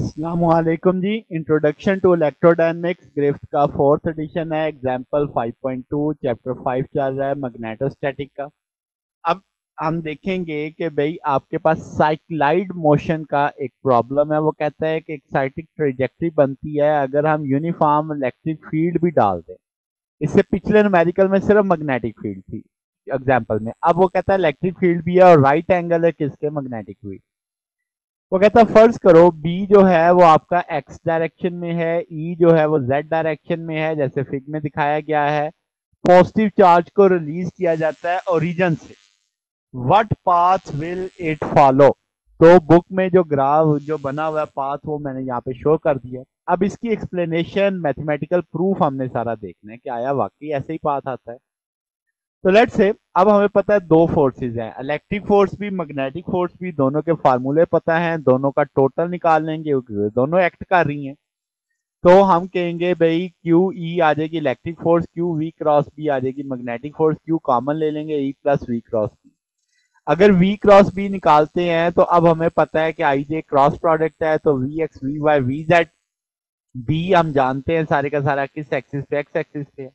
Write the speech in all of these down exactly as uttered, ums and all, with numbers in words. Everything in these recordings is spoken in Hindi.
अस्सलामुअलैकुम जी। इंट्रोडक्शन टू इलेक्ट्रोडायनेमिक्स ग्रिफ्थ का फोर्थ एडिशन है। Example five point two chapter five चल रहा है मैग्नेटोस्टैटिक का। अब हम देखेंगे कि भाई आपके पास साइक्लाइड मोशन का एक प्रॉब्लम है। वो कहता है कि एक्साइटिक ट्रेजेक्ट्री बनती है अगर हम यूनिफॉर्म इलेक्ट्रिक फील्ड भी डाल दें। इससे पिछले न्यूमेरिकल में सिर्फ मैग्नेटिक फील्ड थी एग्जाम्पल में। अब वो कहता है इलेक्ट्रिक फील्ड भी है और राइट एंगल है किसके, मैग्नेटिक फील्ड। वो कहता है फर्ज करो बी जो है वो आपका एक्स डायरेक्शन में है, ई e जो है वो जेड डायरेक्शन में है जैसे फिग में दिखाया गया है। पॉजिटिव चार्ज को रिलीज किया जाता है ओरिजिन से, what path will it follow. तो बुक में जो ग्राफ जो बना हुआ है पाथ वो मैंने यहाँ पे शो कर दिया। अब इसकी एक्सप्लेनेशन मैथमेटिकल प्रूफ हमने सारा देखना है कि आया वाकई ऐसे ही पाथ आता है। तो लेट्स से अब हमें पता है दो फोर्सेज हैं, इलेक्ट्रिक फोर्स भी मैग्नेटिक फोर्स भी, दोनों के फार्मूले पता हैं, दोनों का टोटल निकाल लेंगे, दोनों एक्ट कर रही हैं। तो हम कहेंगे भाई क्यू ई आ जाएगी electric force, Q V cross B आ जाएगी मैग्नेटिक फोर्स, क्यू कॉमन ले लेंगे E plus V cross B. अगर वी क्रॉस बी निकालते हैं तो अब हमें पता है कि आई जे क्रॉस प्रोडक्ट है, तो V X V Y V Z. B हम जानते हैं सारे का सारा किस एक्सिस पे, एक्स एक्सिस पे है,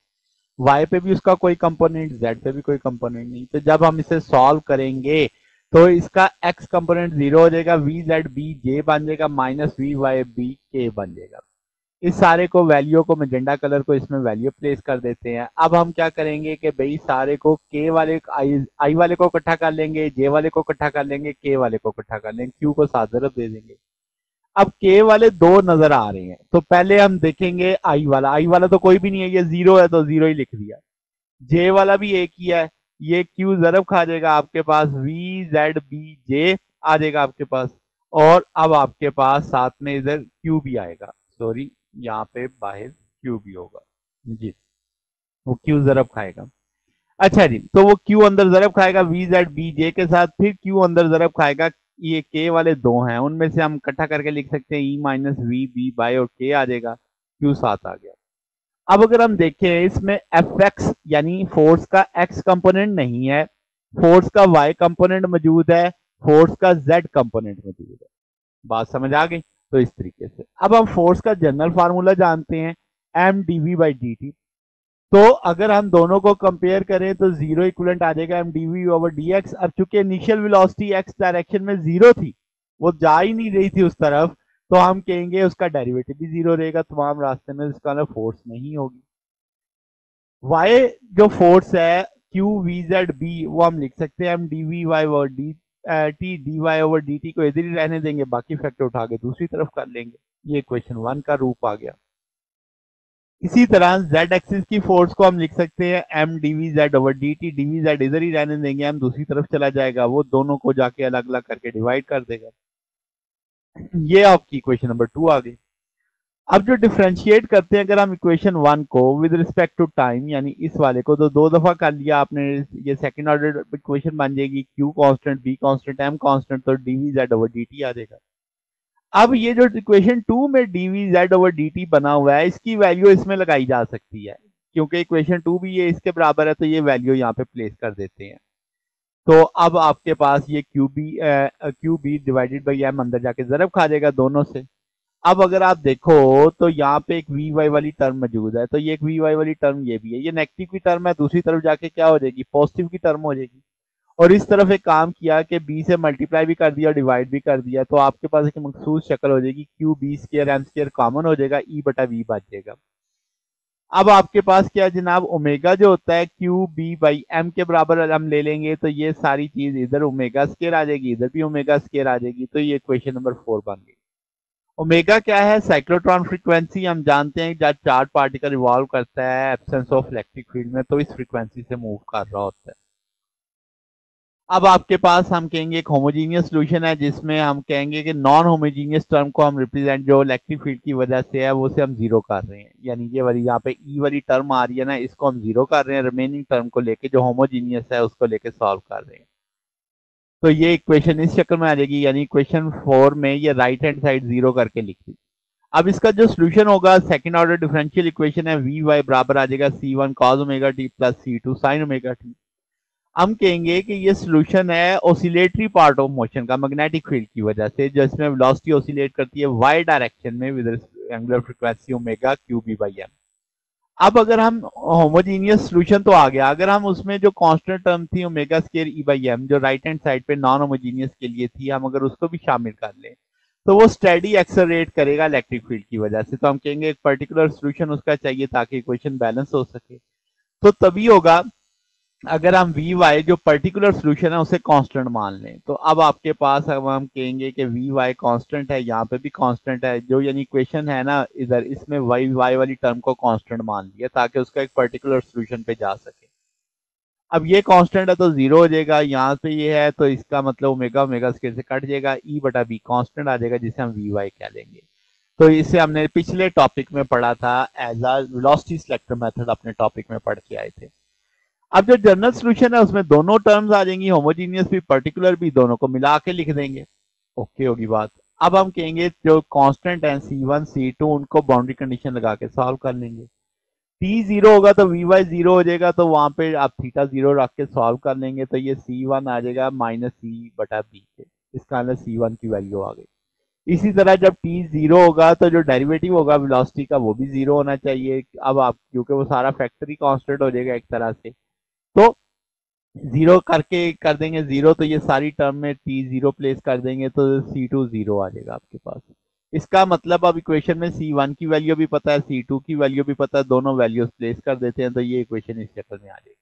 y पे भी उसका कोई कंपोनेंट, z पे भी कोई कंपोनेंट नहीं। तो जब हम इसे सॉल्व करेंगे तो इसका x कंपोनेंट जीरो हो जाएगा, वी जेड बी जे बन जाएगा, माइनस वी वाई बी के बन जाएगा। इस सारे को वैल्यू को मजेंडा कलर को इसमें वैल्यू प्लेस कर देते हैं। अब हम क्या करेंगे कि भाई सारे को k वाले i i वाले को इकट्ठा कर लेंगे, j वाले को इकट्ठा कर लेंगे, k वाले को इकट्ठा कर लेंगे, q को साथ तरफ दे देंगे। अब के वाले दो नजर आ रहे हैं तो पहले हम देखेंगे आई वाला। आई वाला तो कोई भी नहीं है, ये जीरो है तो जीरो ही लिख दिया। जे वाला भी एक ही है, ये क्यू जरब खा जाएगा, आपके पास वी जेड बी जे आ जाएगा आपके पास, और अब आपके पास साथ में इधर क्यू भी आएगा, सॉरी यहाँ पे बाहर क्यू भी होगा जी, वो क्यू जरब खाएगा। अच्छा जी, तो वो क्यू अंदर जरब खाएगा वी जेड बी जे के साथ, फिर क्यू अंदर जरब खाएगा, ये के वाले दो हैं उनमें से हम इकट्ठा करके लिख सकते हैं E minus V B by और के आ जाएगा, क्यू साथ आ गया। अब अगर हम देखें इसमें एफ एक्स यानी फोर्स का एक्स कंपोनेंट नहीं है, फोर्स का वाई कंपोनेंट मौजूद है, फोर्स का जेड कंपोनेंट मौजूद है। बात समझ आ गई। तो इस तरीके से अब हम फोर्स का जनरल फार्मूला जानते हैं M D V by D T. तो अगर हम दोनों को कंपेयर करें तो जीरो इक्विवेलेंट आ जाएगा M D V over D X. अब चूंकि इनिशियल वेलोसिटी एक्स डायरेक्शन में जीरो थी, वो जा ही नहीं रही थी उस तरफ, तो हम कहेंगे उसका डेरिवेटिव भी जीरो रहेगा तमाम रास्ते में, इसका ना फोर्स नहीं होगी। वाई जो फोर्स है क्यू वी जेड बी वो हम लिख सकते हैं M D V Y over D T, D Y over D T को इधर ही रहने देंगे, बाकी फैक्टर उठा के दूसरी तरफ कर लेंगे। ये क्वेश्चन वन का रूप आ गया। इसी तरह z एक्सिस की फोर्स को हम लिख सकते हैं M D V Z over D T, D V Z इधर ही रहने देंगे, हम दूसरी तरफ चला जाएगा, वो दोनों को जाके अलग अलग करके डिवाइड कर देगा। ये आपकी इक्वेशन नंबर टू आ गई। अब जो डिफ्रेंशिएट करते हैं अगर हम इक्वेशन वन को विद रिस्पेक्ट टू टाइम, यानी इस वाले को तो दो दफा कर लिया आपने, ये सेकंड ऑर्डर इक्वेशन बन जाएगी, q constant, b constant, m constant, तो D V Z over D T आ जाएगा। अब ये जो इक्वेशन टू में DV Z over D T बना हुआ है इसकी वैल्यू इसमें लगाई जा सकती है, क्योंकि इक्वेशन टू भी ये इसके बराबर है, तो ये वैल्यू यहाँ पे प्लेस कर देते हैं। तो अब आपके पास ये Q B Q B divided by M अंदर जाके जरब खा जाएगा दोनों से। अब अगर आप देखो तो यहाँ पे एक वी वाई वाली टर्म मौजूद है, तो ये एक वी वाई वाली टर्म ये भी है, ये नेगेटिव की टर्म है, दूसरी तरफ जाके क्या हो जाएगी, पॉजिटिव की टर्म हो जाएगी। और इस तरफ एक काम किया कि b से मल्टीप्लाई भी कर दिया और डिवाइड भी कर दिया, तो आपके पास एक मखसूस शक्ल हो जाएगी, Q B square M square common हो जाएगा, e बटा v बच जाएगा। अब आपके पास क्या जनाब, ओमेगा जो होता है क्यू बी बाई एम के बराबर हम ले लेंगे, तो ये सारी चीज इधर ओमेगा स्क्र आ जाएगी, इधर भी ओमेगा स्क्र आ जाएगी। तो ये क्वेश्चन नंबर फोर बन गई। ओमेगा क्या है, साइक्लोट्रॉन फ्रीक्वेंसी हम जानते हैं जब चार्ज पार्टिकल रिवॉल्व करता है एब्सेंस ऑफ इलेक्ट्रिक फील्ड में, तो इस फ्रीक्वेंसी से मूव कर रहा होता है। अब आपके पास हम कहेंगे एक होमोजीनियस सोल्यूशन है, जिसमें हम कहेंगे कि नॉन होमोजीनियस टर्म को हम रिप्रेजेंट जो इलेक्ट्रिक फील्ड की वजह से है वो से हम जीरो कर रहे हैं, यानी ये वाली यहाँ पे ई वाली टर्म आ रही है ना, इसको हम जीरो कर रहे हैं, रिमेनिंग टर्म को लेके जो होमोजीनियस है उसको लेके सॉल्व कर रहे हैं। तो ये इक्वेशन इस शक्ल में आ जाएगी, यानी इक्वेशन फोर में ये राइट हैंड साइड जीरो करके लिख दी। अब इसका जो सोल्यूशन होगा सेकेंड ऑर्डर डिफरेंशियल इक्वेशन है, वी वाई बराबर आ जाएगा C one cos omega T plus C two sine omega T. हम कहेंगे कि ये सोल्यूशन है ऑसिलेटरी पार्ट ऑफ मोशन का मैग्नेटिक फील्ड की वजह से, जिसमें वेलोसिटी ऑसिलेट करती है वाई डायरेक्शन में with angular frequency omega Q B by M. अब अगर हम होमोजीनियस सोल्यूशन तो आ गया, अगर हम उसमें जो कांस्टेंट टर्म थी omega square E by M जो राइट हैंड साइड पे नॉन होमोजीनियस के लिए थी, हम अगर उसको भी शामिल कर लें तो वो स्टेडी एक्सेलरेट करेगा इलेक्ट्रिक फील्ड की वजह से। तो हम कहेंगे एक पर्टिकुलर सोल्यूशन उसका चाहिए ताकि इक्वेशन बैलेंस हो सके। तो तभी होगा अगर हम वी वाई जो पर्टिकुलर सोल्यूशन है उसे कांस्टेंट मान लें। तो अब आपके पास अब हम कहेंगे कि वी वाई कांस्टेंट है, यहाँ पे भी कांस्टेंट है, जो यानी इक्वेशन है ना इधर, इसमें वाई वाई वाली टर्म को कांस्टेंट मान लिया ताकि उसका एक पर्टिकुलर सोल्यूशन पे जा सके। अब ये कांस्टेंट है तो जीरो हो जाएगा, यहाँ पे ये है तो इसका मतलब ओमेगा ओमेगा स्केयर से कट जाएगा, ई बटा बी कांस्टेंट आ जाएगा जिसे हम वी वाई कह लेंगे। तो इसे हमने पिछले टॉपिक में पढ़ा था as a velocity selector method, अपने टॉपिक में पढ़ के आए थे। अब जो जनरल सोल्यूशन है उसमें दोनों टर्म्स आ जाएंगी, होमोजीनियस भी पर्टिकुलर भी, दोनों को मिला के लिख देंगे। ओके होगी बात। अब हम कहेंगे जो कांस्टेंट हैं सी वन सी टू उनको बाउंड्री कंडीशन लगा के सॉल्व कर लेंगे। टी जीरो होगा तो वी वाई जीरो हो जाएगा, तो वहां पे आप थीटा जीरो रख के सॉल्व कर लेंगे तो ये सी वन आ जाएगा माइनस सी बटा बी के, इसका मतलब सी वन की वैल्यू आ गई। इसी तरह जब टी जीरो होगा तो जो डेरिवेटिव होगा वेलोसिटी का वो भी जीरो होना चाहिए। अब आप क्योंकि वो सारा फैक्टर ही कांस्टेंट हो जाएगा एक तरह से, तो जीरो करके कर देंगे जीरो, तो ये सारी टर्म में टी जीरो प्लेस कर देंगे तो सी टू जीरो आ जाएगा आपके पास। इसका मतलब अब इक्वेशन में सी वन की वैल्यू भी पता है, सी टू की वैल्यू भी पता है, दोनों वैल्यूज प्लेस कर देते हैं तो ये इक्वेशन इस चक्कर में आ जाएगी।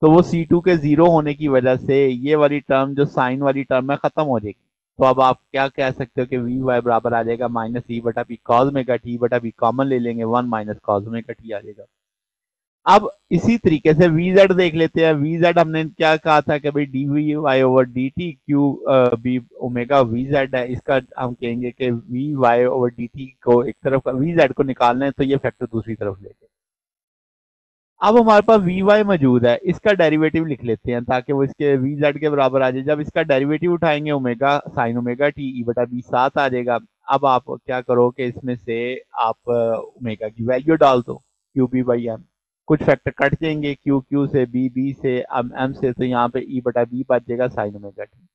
तो वो सी टू के जीरो होने की वजह से ये वाली टर्म जो साइन वाली टर्म है खत्म हो जाएगी। तो अब आप क्या कह सकते हो कि वी वाई बराबर आ जाएगा माइनस ई बटा बी कॉज में का टी बटा बी कॉमन ले लेंगे, वन माइनस कॉज में का टी आ जाएगा। अब इसी तरीके से vz देख लेते हैं। vz हमने क्या कहा था कि भाई D V Y over D T Q B omega vz है, इसका हम कहेंगे कि V Y over D T को एक तरफ का vz को निकालना है तो ये फैक्टर दूसरी तरफ लेते हैं। अब हमारे पास वी वाई मौजूद है, इसका डेरिवेटिव लिख लेते हैं ताकि वो इसके vz के बराबर आ जाए। जब इसका डेरिवेटिव उठाएंगे omega sine omega T E बटा बी साथ आ जाएगा। अब आप क्या करो कि इसमें से आप ओमेगा की वैल्यू डाल दो क्यू बी बाई एम, कुछ फैक्टर कट जाएंगे क्यू क्यू से बी बी से एम एम से, तो यहाँ पे ई बटा बी बच जाएगा साइन ओमेगा टी।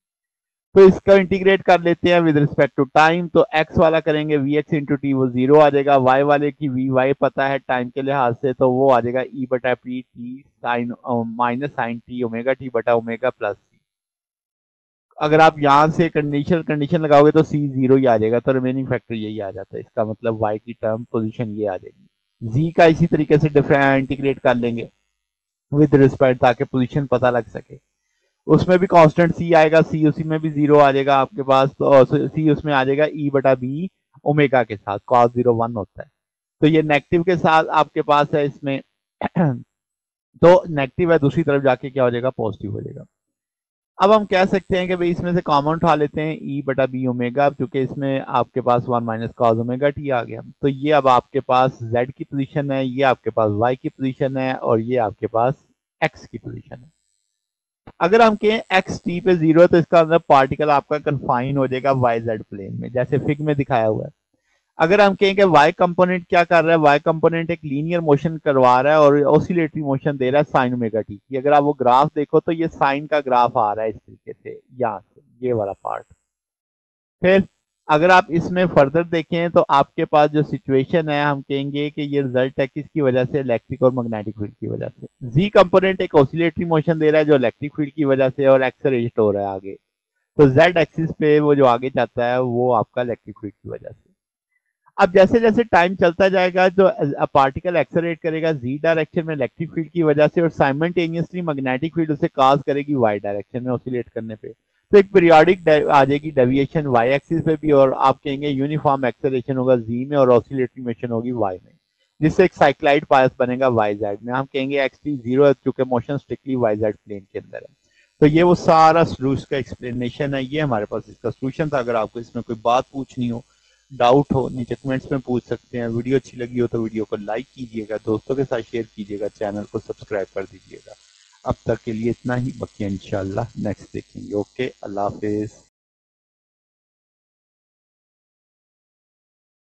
तो इसका इंटीग्रेट कर लेते हैं विद रिस्पेक्ट टू टाइम। तो एक्स वाला करेंगे वी एक्स इंटू टी, वो जीरो आ जाएगा। वाई वाले की वी वाई पता है टाइम के लिहाज से, तो वो आ जाएगा ई बटा P T sine minus sine T omega T बटा ओमेगा प्लस सी। अगर आप यहाँ से कंडीशन कंडीशन लगाओगे तो सी जीरो ही आ जाएगा, तो रिमेनिंग फैक्टर यही आ जाता है। इसका मतलब वाई की टर्म पोजिशन ये आ जाएगी। जी का इसी तरीके से डिफरेंट इंटीग्रेट कर लेंगे विद रिस्पेक्ट ताकि पोजीशन पता लग सके। उसमें भी कांस्टेंट सी आएगा, सी उसी में भी जीरो आ जाएगा आपके पास, तो सी उसमें आ जाएगा ई बटा बी ओमेगा के साथ, कॉस जीरो वन होता है तो ये नेगेटिव के साथ आपके पास है इसमें, तो नेगेटिव है दूसरी तरफ जाके क्या हो जाएगा पॉजिटिव हो जाएगा। अब हम कह सकते हैं कि भाई इसमें से कॉमन उठा लेते हैं ई बटा बी ओमेगा, क्योंकि इसमें आपके पास one minus cos omega T आ गया। तो ये अब आपके पास जेड की पोजीशन है, ये आपके पास वाई की पोजीशन है और ये आपके पास एक्स की पोजीशन है। अगर हम कहें एक्स टी पे जीरो है तो इसका अंदर पार्टिकल आपका कन्फाइन हो जाएगा वाई जेड प्लेन में, जैसे फिग में दिखाया हुआ है। अगर हम कहें कि वाई कंपोनेंट क्या कर रहा है, वाई कंपोनेंट एक लीनियर मोशन करवा रहा है और ऑसिलेटरी मोशन दे रहा है साइन ओमेगा टी की। अगर आप वो ग्राफ देखो तो ये साइन का ग्राफ आ रहा है इस तरीके से, यहाँ से ये वाला पार्ट। फिर अगर आप इसमें फर्दर देखें तो आपके पास जो सिचुएशन है हम कहेंगे कि ये रिजल्ट है किसकी वजह से, इलेक्ट्रिक और मैग्नेटिक फील्ड की वजह से। जी कंपोनेंट एक ऑसिलेटरी मोशन दे रहा है जो इलेक्ट्रिक फील्ड की वजह से और एक्सेलरेट हो रहा है आगे, तो जेड एक्सिस पे वो जो आगे जाता है वो आपका इलेक्ट्रिक फील्ड की वजह से। अब जैसे जैसे टाइम चलता जाएगा जो पार्टिकल एक्सेलरेट करेगा जी डायरेक्शन में इलेक्ट्रिक फील्ड की वजह से और साइमल्टेनियसली मैग्नेटिक फील्ड उसे कॉज करेगी वाई डायरेक्शन में ऑसिलेट करने पे, तो एक पीरियोडिक आ जाएगी डेविएशन वाई एक्सिस पे भी और आप कहेंगे यूनिफॉर्म एक्सेलरेशन होगा जी में और ऑसिलेटरी मोशन होगी वाई में, जिससे एक साइक्लाइड पाथ बनेगा वाई जेड में। हम कहेंगे एक्स टी जीरो है क्योंकि motion strictly Y Z plane के अंदर है। तो ये वो सारा सोल्यूशन का एक्सप्लेनेशन है, ये हमारे पास इसका सोल्यूशन था। अगर आपको इसमें कोई बात पूछनी हो, डाउट हो, नीचे कमेंट्स में पूछ सकते हैं। वीडियो अच्छी लगी हो तो वीडियो को लाइक कीजिएगा, दोस्तों के साथ शेयर कीजिएगा, चैनल को सब्सक्राइब कर दीजिएगा। अब तक के लिए इतना ही, बाकी इंशाल्लाह नेक्स्ट देखेंगे। ओके, अल्लाह हाफिज।